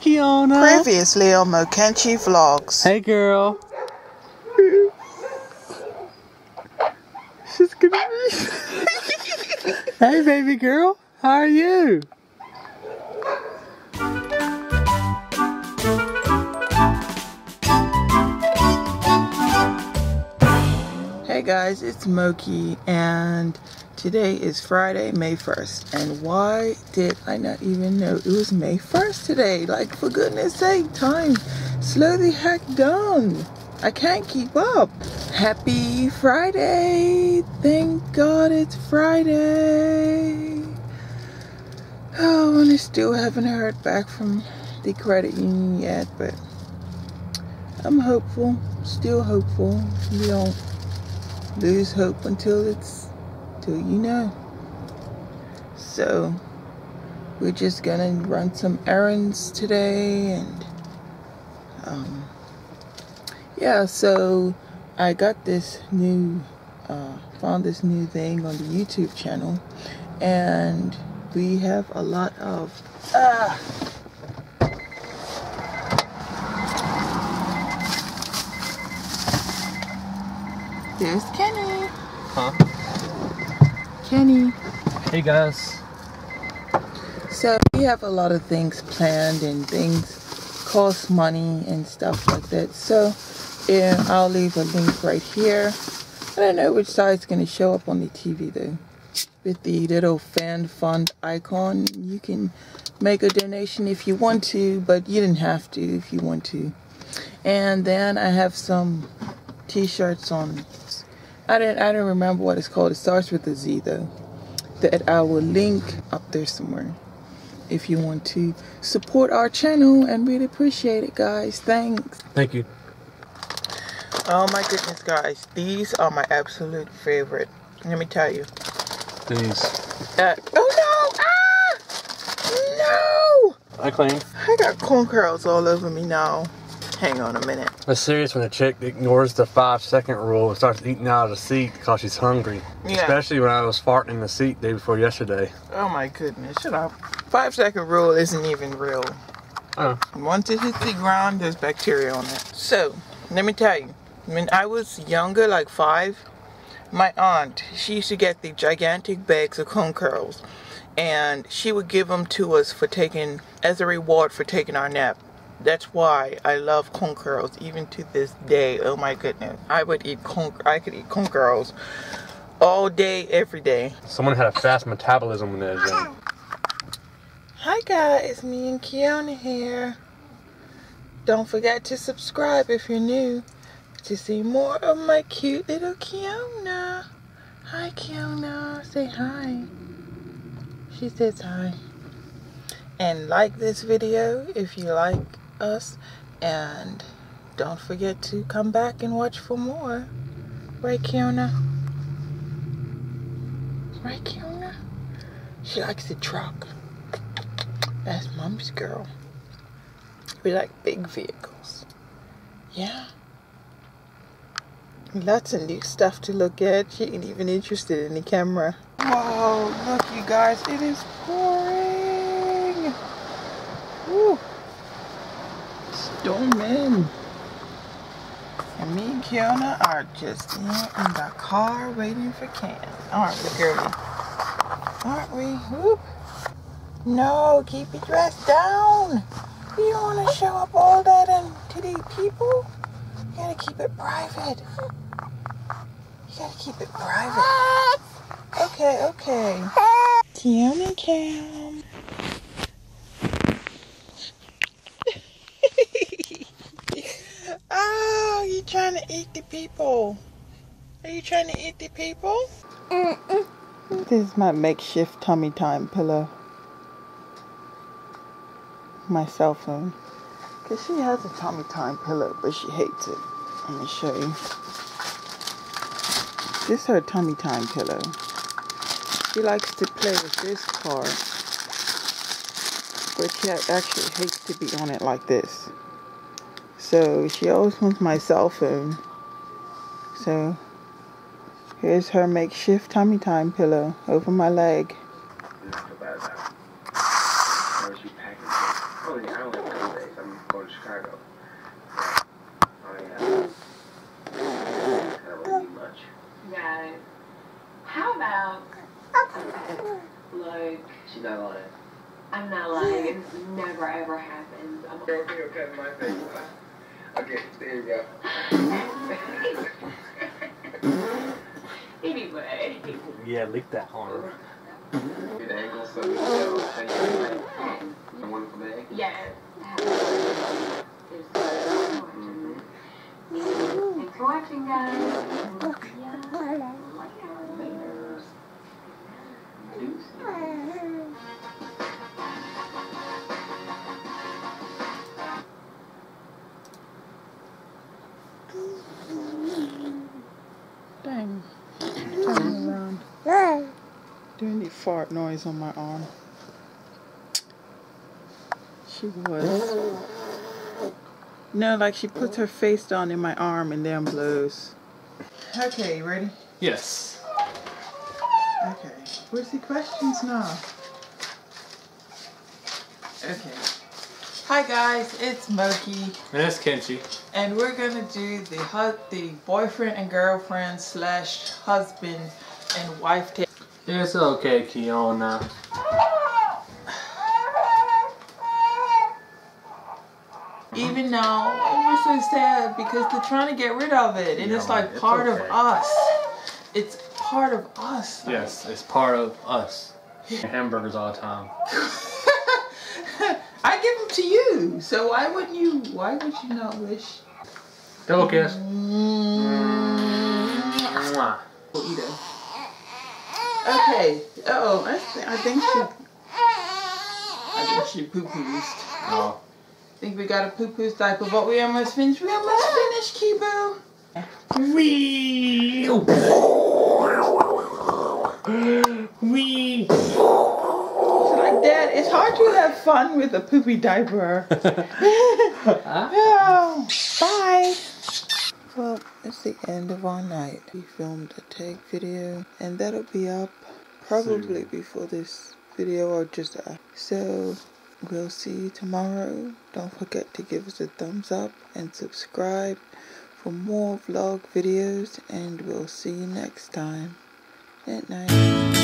Kiana. Previously on MokenchiVlogs. Hey girl. She's gonna be. Hey baby girl, how are you? Hey guys, it's Moki and today is Friday, May 1st, and why did I not even know it was May 1st today? Like, for goodness sake, time slow the heck down. I can't keep up. Happy Friday. Thank God it's Friday. Oh, and I still haven't heard back from the credit union yet, but I'm hopeful, still hopeful. You don't lose hope until it's so we're just gonna run some errands today, and yeah, so I got this new found this new thing on the YouTube channel, and we have a lot of there's Kenny. Huh? Kenny. Hey guys. So we have a lot of things planned and things cost money and stuff like that. So yeah, I'll leave a link right here. I don't know which side's going to show up on the TV though. With the little fan fund icon, you can make a donation if you want to, but you didn't have to if you want to. And then I have some t-shirts on. I don't remember what it's called. It starts with a Z though. That I will link up there somewhere. If you want to support our channel, and we'd appreciate it, guys. Thanks. Thank you. Oh my goodness, guys! These are my absolute favorite. Let me tell you. These. Oh no! Ah! No! I claim. I got corn curls all over me now. Hang on a minute. That's serious when a chick ignores the 5-second rule and starts eating out of the seat because she's hungry. Yeah. Especially when I was farting in the seat the day before yesterday. Oh my goodness, shut up. 5-second rule isn't even real. Oh. Once it hits the ground, there's bacteria on it. So, let me tell you, when I was younger, like 5, my aunt, she used to get the gigantic bags of corn curls. And she would give them to us for taking, as a reward for taking our nap. That's why I love corn curls even to this day. Oh my goodness. I could eat corn curls all day, every day. Someone had a fast metabolism when they were young. Hi guys, it's me and Kiana here. Don't forget to subscribe if you're new to see more of my cute little Kiana. Hi Kiana, say hi. She says hi. And like this video if you like us, and don't forget to come back and watch for more. Right, Kiana? Right, Kiana? She likes the truck. That's Mom's girl. We like big vehicles. Yeah. Lots of new stuff to look at. She ain't even interested in the camera. Whoa, look you guys, it is pouring. Woo. Storming. And me and Kiana are just in the car waiting for cans. Aren't we, girlie? Aren't we? Whoop. No, keep your dress down. You don't want to show up all that to the people. You gotta keep it private. You gotta keep it private. Okay, okay. Kiana Cam. Oh, you trying to eat the people? Are you trying to eat the people? This is my makeshift tummy time pillow. My cell phone. Because she has a tummy time pillow, but she hates it. Let me show you. This is her tummy time pillow. She likes to play with this part, but she actually hates to be on it like this. So she always wants my cell phone. So here's her makeshift tummy time pillow over my leg. Sundays. I'm going to Chicago. Oh, yeah. I don't eat much. No. How about, like... She's not lying. I'm not lying. It's never, ever happens. I'm going to cut my face off. Okay, there you go. Anyway. Yeah, lick that arm. Good angle, so you know. The one from the angle? Yeah. Thanks for watching, guys. Yeah. Later. Deuces. Dang. Turn around. Doing the fart noise on my arm. She was. No, like she puts her face down in my arm and then blows. Okay, you ready? Yes. Okay. Where's the questions now? Okay. Hi guys, it's Moki. And it's Kenchi. And we're gonna do the boyfriend and girlfriend / husband and wife test. It's okay, Kiona. Even though we're so sad because they're trying to get rid of it, and it's like part of us. It's part of us. Yes, it's part of us. Hamburgers all the time. I give them to you, so why would you not wish? Double kiss. Mwah. We'll eat it. Okay. Uh-oh, I think she poo-poosed. Oh. I think we got a poo-poo's diaper, but we almost finished. We almost finished, Kibo. Wee. Dad, it's hard to have fun with a poopy diaper. No. Bye. Well, it's the end of our night. We filmed a tag video, and that'll be up probably before this video or just after. So, we'll see you tomorrow. Don't forget to give us a thumbs up and subscribe for more vlog videos, and we'll see you next time. Good night.